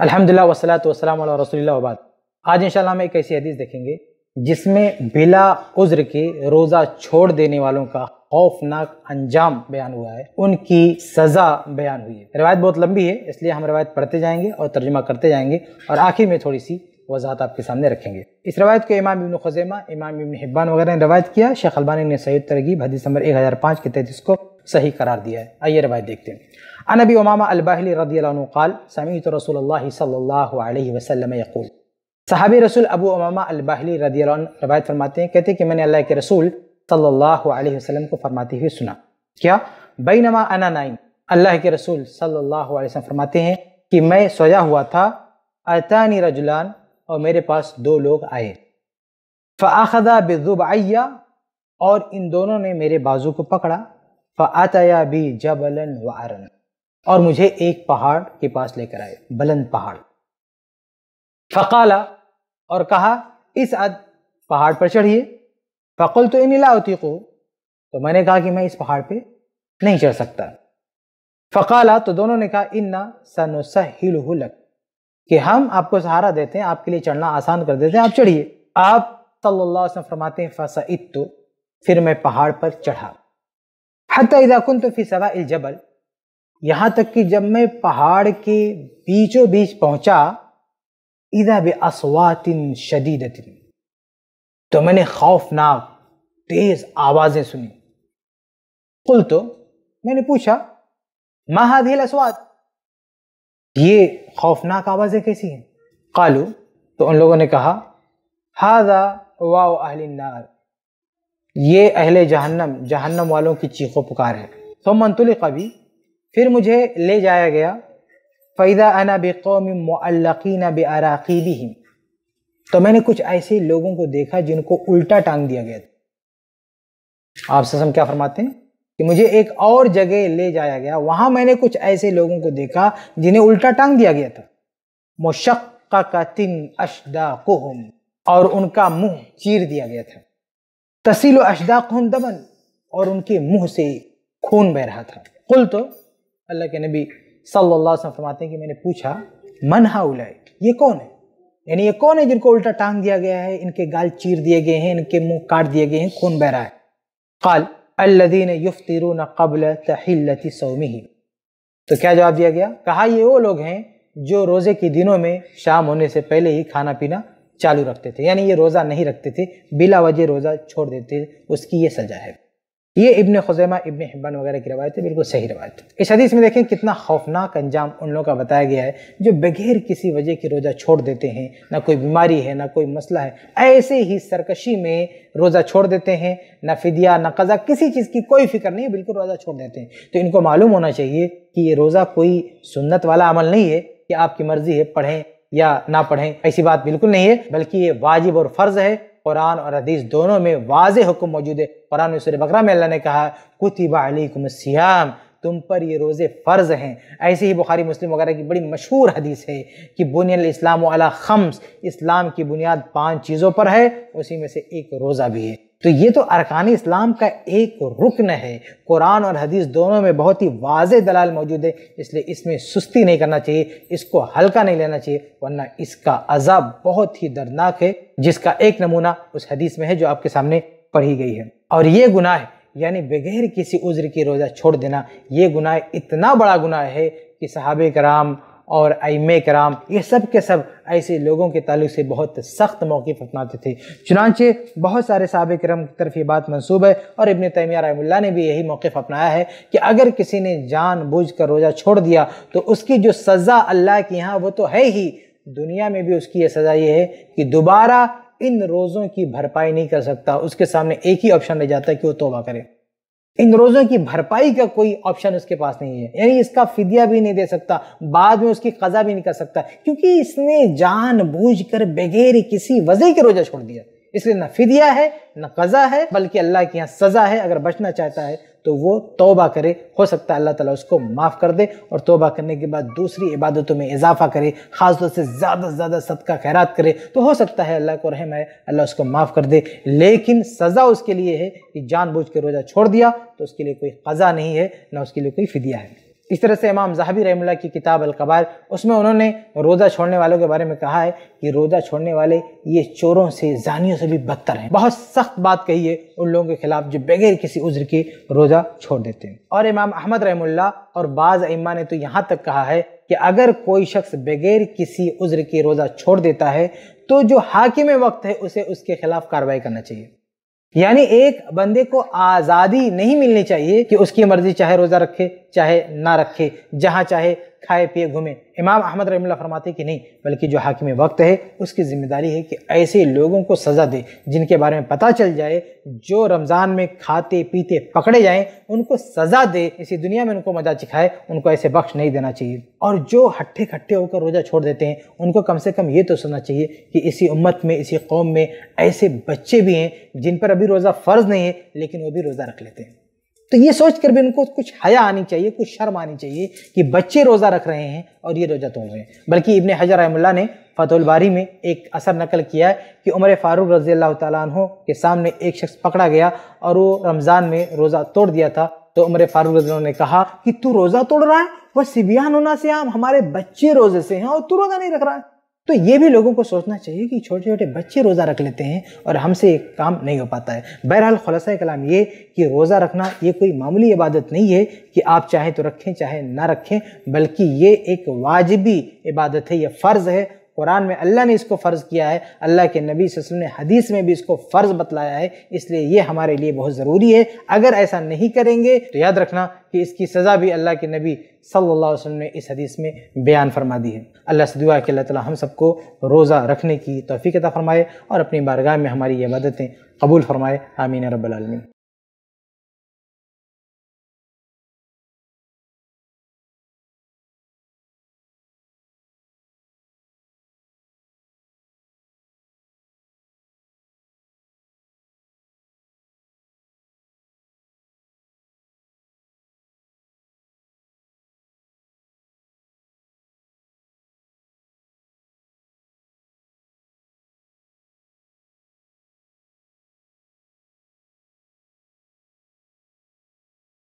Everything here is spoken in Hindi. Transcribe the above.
अल्हम्दुलिल्लाह वस्सलातु वस्सलामु अला रसूलिल्लाह वबाद। आज इंशाल्लाह हम एक ऐसी हदीस देखेंगे जिसमें बिला उज्र के रोज़ा छोड़ देने वालों का खौफनाक अंजाम बयान हुआ है, उनकी सज़ा बयान हुई है। रिवायत बहुत लंबी है, इसलिए हम रिवायत पढ़ते जाएंगे और तर्जुमा करते जाएंगे और आखिर में थोड़ी सी वजाहत आपके सामने रखेंगे। इस रिवायत को इमाम इब्न खुज़ैमा, इमाम इब्न हिब्बान वगैरह ने रिवायत किया। शेख अलबानी ने सही तरगीब हदीस नंबर 1005 के तहत इसको सही करार दिया है। आइए रिवायत देखते हैं। अन अबी उमामा अल बाहिली रदियल्लाहु अन्हु क़ाल समीअतु रसूलल्लाह सल्लल्लाहु अलैहि वसल्लम यक़ूल। सहाबी रसूल अबू उमामा अल बाहिली रदियल्लाहु अन्हु रिवायत फरमाते हैं, कहते हैं कि मैंने अल्लाह के रसूल सल्लल्लाहु अलैहि वसल्लम को फरमाते हुए सुना। क्या? बैनमा अना नाइम, अल्लाह के रसूल सल्लल्लाहु अलैहि वसल्लम फरमाते हैं कि मैं सोया हुआ था। अतानी रजुलान, और मेरे पास दो लोग आए। फ़अख़ज़ा बिज़ुबअय्या, और इन दोनों ने मेरे बाजू को पकड़ा। फ़अतया बी जबलन वअरन, और मुझे एक पहाड़ के पास लेकर आए, बुलंद पहाड़। फ़क़ाला, और कहा इस अद, पहाड़ पर चढ़िए। फ़क़ुल्तु इन्नी ला उतीक़ु, तो मैंने कहा कि मैं इस पहाड़ पे नहीं चढ़ सकता। फ़क़ाला, तो दोनों ने कहा इन्ना सनुसहिलहु लक, कि हम आपको सहारा देते हैं, आपके लिए चढ़ना आसान कर देते हैं, आप चढ़िए। आप सल्लल्लाहु अलैहि वसल्लम फरमाते हैं फ़सइत्तु, फिर मैं पहाड़ पर चढ़ा। हत्ता इज़ा कुन्तु फ़ी सवाइल जबल, यहाँ तक कि जब मैं पहाड़ के बीचों बीच पहुँचा। इज़ा बिअस्वातिन शदीदतिन, तो मैंने खौफनाक तेज़ आवाज़ें सुनी। क़ुल्तु, मैंने पूछा मा हाज़िहिल अस्वात, ये खौफनाक आवाज़ें कैसी हैं? कालू, तो उन लोगों ने कहा हादा वाओ अहलिन्नार, ये अहले जहन्नम, जहन्नम वालों की चीखों पुकार है। तो मंतुलिक़ा भी, फिर मुझे ले जाया गया। फ़ैदा अना बिक़ौमिन मुअल्लक़ीना बिअराक़ीबिहिम, तो मैंने कुछ ऐसे लोगों को देखा जिनको उल्टा टांग दिया गया था। आप ससम क्या फरमाते हैं कि मुझे एक और जगह ले जाया गया, वहां मैंने कुछ ऐसे लोगों को देखा जिन्हें उल्टा टांग दिया गया था। मुशक्ककतिन अश्दाक़ुहुम, और उनका मुंह चीर दिया गया था। तसीलु अश्दाक़ुहुम दमन, और उनके मुंह से खून बह रहा था। कुल, तो अल्लाह के नबी सल्लल्लाहु अलैहि वसल्लम फरमाते हैं कि मैंने पूछा मन हाउलाए, ये कौन है? यानी ये कौन है जिनको उल्टा टांग दिया गया है, इनके गाल चीर दिए गए हैं, इनके मुँह काट दिए गए हैं, खून बह रहा है। काल अल्लज़ीन युफ़्तिरून क़ब्ल तहिल्लति सौमिही, तो क्या जवाब दिया गया? कहा ये वो लोग हैं जो रोज़े के दिनों में शाम होने से पहले ही खाना पीना चालू रखते थे, यानी ये रोज़ा नहीं रखते थे, बिला वजह रोज़ा छोड़ देते, उसकी ये सज़ा है। ये इब्न खुज़ैमा, इब्न हिब्बान वगैरह की रवायत है, बिल्कुल सही रवायत है। इस हदीस में देखें कितना खौफनाक अंजाम उन लोगों का बताया गया है जो बगैर किसी वजह के रोज़ा छोड़ देते हैं, ना कोई बीमारी है ना कोई मसला है, ऐसे ही सरकशी में रोज़ा छोड़ देते हैं, ना फिदिया ना कज़ा, किसी चीज़ की कोई फिक्र नहीं है, बिल्कुल रोज़ा छोड़ देते हैं। तो इनको मालूम होना चाहिए कि ये रोज़ा कोई सुन्नत वाला अमल नहीं है कि आपकी मर्ज़ी है पढ़ें या ना पढ़ें, ऐसी बात बिल्कुल नहीं है, बल्कि ये वाजिब और फ़र्ज़ है। कुरान और हदीस दोनों में वाज़े हुक्म मौजूद है। कुरान में सूरह बकरा में अल्लाह ने कहा कुतिबा अलैकुमुस्सियाम, तुम पर ये रोज़े फ़र्ज़ हैं। ऐसे ही बुखारी मुस्लिम वगैरह की बड़ी मशहूर हदीस है कि बुनियल इस्लाम अला खम्स, इस्लाम की बुनियाद 5 चीज़ों पर है, उसी में से एक रोज़ा भी है। तो ये तो अरकान इस्लाम का एक रुकन है। कुरान और हदीस दोनों में बहुत ही वाज़े दलाल मौजूद है, इसलिए इसमें सुस्ती नहीं करना चाहिए, इसको हल्का नहीं लेना चाहिए, वरना इसका अज़ाब बहुत ही दर्दनाक है, जिसका एक नमूना उस हदीस में है जो आपके सामने पढ़ी गई है। और ये गुनाह, यानी बगैर किसी उज़्र के रोज़ा छोड़ देना, ये गुनाह इतना बड़ा गुनाह है कि सहाबे कराम और आइम्मे कराम ये सब के सब ऐसे लोगों के ताल्लुक़ से बहुत सख्त मौक़िफ़ अपनाते थे। चुनांचे बहुत सारे सहाबे कराम की तरफ ये बात मंसूब है, और इब्न तैमिया रहमतुल्लाह ने भी यही मौक़िफ़ अपनाया है कि अगर किसी ने जानबूझकर रोज़ा छोड़ दिया तो उसकी जो सज़ा अल्लाह के यहाँ वो तो है ही, दुनिया में भी उसकी ये सज़ा ये है कि दोबारा इन रोज़ों की भरपाई नहीं कर सकता। उसके सामने एक ही ऑप्शन रह जाता है कि वो तौबा करे। इन रोज़ों की भरपाई का कोई ऑप्शन उसके पास नहीं है, यानी इसका फिदिया भी नहीं दे सकता, बाद में उसकी क़ज़ा भी नहीं कर सकता, क्योंकि इसने जानबूझकर बगैर किसी वजह के रोज़ा छोड़ दिया। इसलिए ना फिदिया है ना क़ज़ा है, बल्कि अल्लाह के यहाँ सज़ा है। अगर बचना चाहता है तो वो तौबा करे, हो सकता है अल्लाह ताला उसको माफ़ कर दे, और तौबा करने के बाद दूसरी इबादतों में इजाफ़ा करे, ख़ासतौर से ज़्यादा से ज़्यादा सदका खैरात करे, तो हो सकता है अल्लाह को रहम है, अल्लाह उसको माफ़ कर दे। लेकिन सज़ा उसके लिए है कि जानबूझ के रोज़ा छोड़ दिया, तो उसके लिए कोई क़ज़ा नहीं है, ना उसके लिए कोई फ़िदिया है। इस तरह से इमाम ज़हबी रहमतुल्लाह की किताब अल-कबायर, उसमें उन्होंने रोज़ा छोड़ने वालों के बारे में कहा है कि रोज़ा छोड़ने वाले ये चोरों से, ज़ानियों से भी बदतर हैं। बहुत सख्त बात कही है उन लोगों के खिलाफ जो बगैर किसी उज़्र के रोज़ा छोड़ देते हैं। और इमाम अहमद रहमतुल्लाह और बाज़ अइम्मा ने तो यहाँ तक कहा है कि अगर कोई शख्स बगैर किसी उज़्र के रोज़ा छोड़ देता है तो जो हाकिम वक्त है उसे उसके खिलाफ कार्रवाई करना चाहिए। यानी एक बंदे को आज़ादी नहीं मिलनी चाहिए कि उसकी मर्जी, चाहे रोज़ा रखे चाहे ना रखे, जहाँ चाहे खाए पिए घूमे। इमाम अहमद रहमतुल्लाह फरमाते कि नहीं, बल्कि जो हाकिम वक्त है उसकी ज़िम्मेदारी है कि ऐसे लोगों को सज़ा दे जिनके बारे में पता चल जाए, जो रमज़ान में खाते पीते पकड़े जाएं उनको सज़ा दे, इसी दुनिया में उनको मजा चिखाए, उनको ऐसे बख्श नहीं देना चाहिए। और जो हट्ठे खट्टे होकर रोज़ा छोड़ देते हैं उनको कम से कम ये तो सोचना चाहिए कि इसी उम्मत में, इसी कौम में ऐसे बच्चे भी हैं जिन पर अभी रोज़ा फ़र्ज़ नहीं है लेकिन वो भी रोज़ा रख लेते हैं। तो ये सोच कर भी उनको कुछ हया आनी चाहिए, कुछ शर्म आनी चाहिए कि बच्चे रोज़ा रख रहे हैं और ये रोज़ा तोड़ रहे हैं। बल्कि इब्ने हजर रहमतुल्लाह ने फतहुल बारी में एक असर नकल किया है कि उमर फारूक रज़ी अल्लाह तआला अन्हु के सामने एक शख्स पकड़ा गया और वो रमज़ान में रोज़ा तोड़ दिया था। तो उमर फारूक रज़ी अल्लाह ने कहा कि तू रोज़ा तोड़ रहा है, वह सिबियान होना से आम, हमारे बच्चे रोज़े से हैं और तू रोज़ा नहीं रख रहा है। तो ये भी लोगों को सोचना चाहिए कि छोटे छोटे बच्चे रोज़ा रख लेते हैं और हमसे ये काम नहीं हो पाता है। बहरहाल खुलासा कलाम ये कि रोज़ा रखना ये कोई मामूली इबादत नहीं है कि आप चाहे तो रखें चाहे ना रखें, बल्कि ये एक वाजिबी इबादत है, ये फ़र्ज़ है। कुरान में अल्लाह ने इसको फ़र्ज़ किया है, अल्लाह के नबी सल्लल्लाहु अलैहि वसल्लम ने हदीस में भी इसको फ़र्ज़ बतलाया है, इसलिए ये हमारे लिए बहुत ज़रूरी है। अगर ऐसा नहीं करेंगे तो याद रखना कि इसकी सज़ा भी अल्लाह के नबी सल्लल्लाहु अलैहि वसल्लम ने इस हदीस में बयान फरमा दी है। अल्लाह से दुआ है कि अल्लाह ताला हम सबको रोज़ा रखने की तौफ़ीक़ अता फ़रमाए और अपनी बारगाह में हमारी ये इबादतें कबूल फ़रमाए। आमीन या रब्बल आलमीन।